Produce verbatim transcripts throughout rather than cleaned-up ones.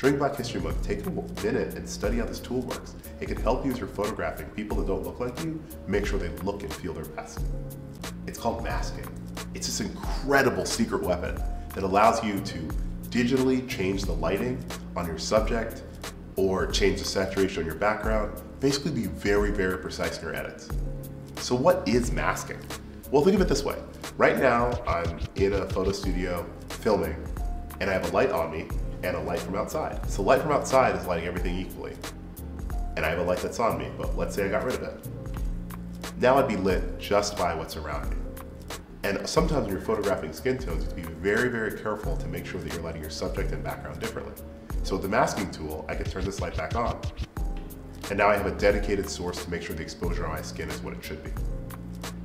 During Black History Month, take a minute and study how this tool works. It can help you as you're photographing people that don't look like you, make sure they look and feel their best. It's called masking. It's this incredible secret weapon that allows you to digitally change the lighting on your subject or change the saturation on your background. Basically be very, very precise in your edits. So what is masking? Well, think of it this way. Right now, I'm in a photo studio filming, and I have a light on me and a light from outside. So light from outside is lighting everything equally. And I have a light that's on me, but let's say I got rid of it. Now I'd be lit just by what's around me. And sometimes when you're photographing skin tones, you have to be very, very careful to make sure that you're lighting your subject and background differently. So with the masking tool, I can turn this light back on. And now I have a dedicated source to make sure the exposure on my skin is what it should be.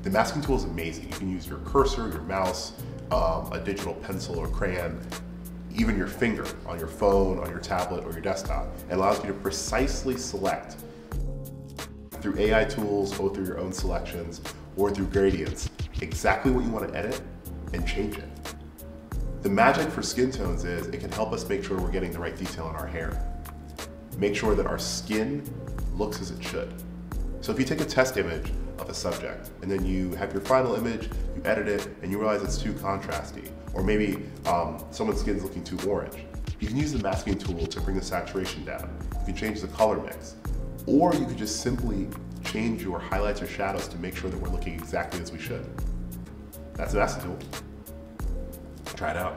The masking tool is amazing. You can use your cursor, your mouse, um, a digital pencil or crayon, even your finger on your phone, on your tablet, or your desktop. It allows you to precisely select through A I tools or through your own selections or through gradients exactly what you want to edit and change it. The magic for skin tones is it can help us make sure we're getting the right detail in our hair. Make sure that our skin looks as it should. So if you take a test image of a subject and then you have your final image, you edit it, and you realize it's too contrasty, or maybe um, someone's skin's looking too orange, you can use the masking tool to bring the saturation down. You can change the color mix, or you could just simply change your highlights or shadows to make sure that we're looking exactly as we should. That's the masking tool. Try it out.